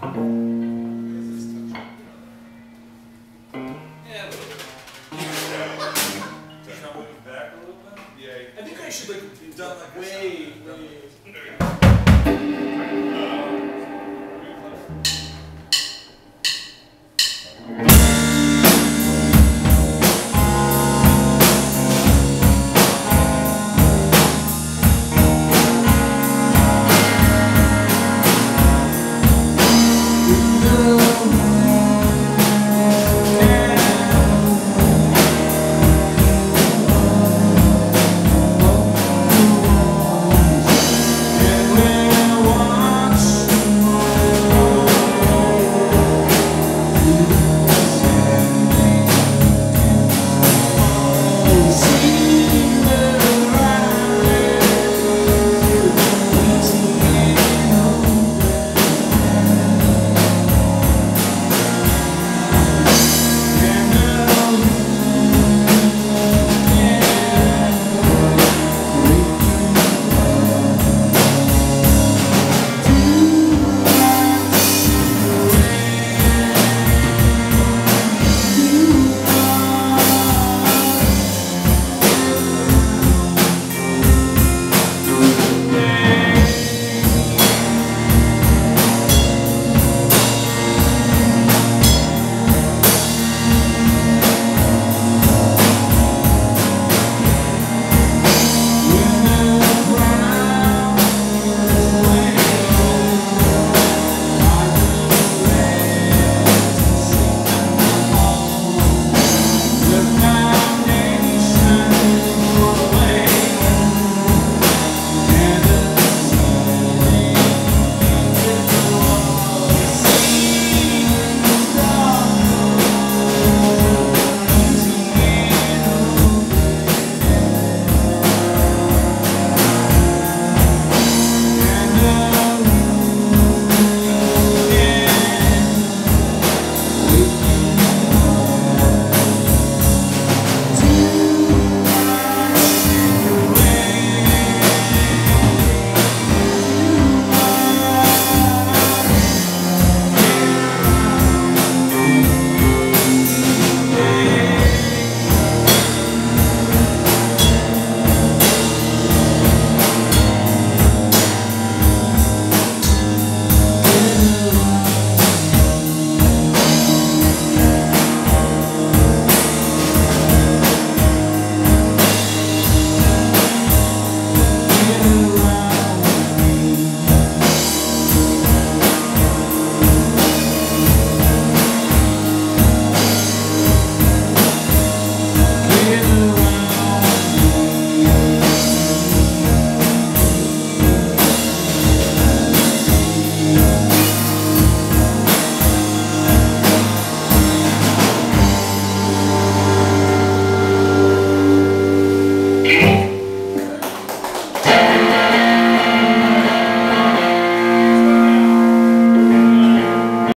Back a little bit? Yeah. I think I should like be done like way, way.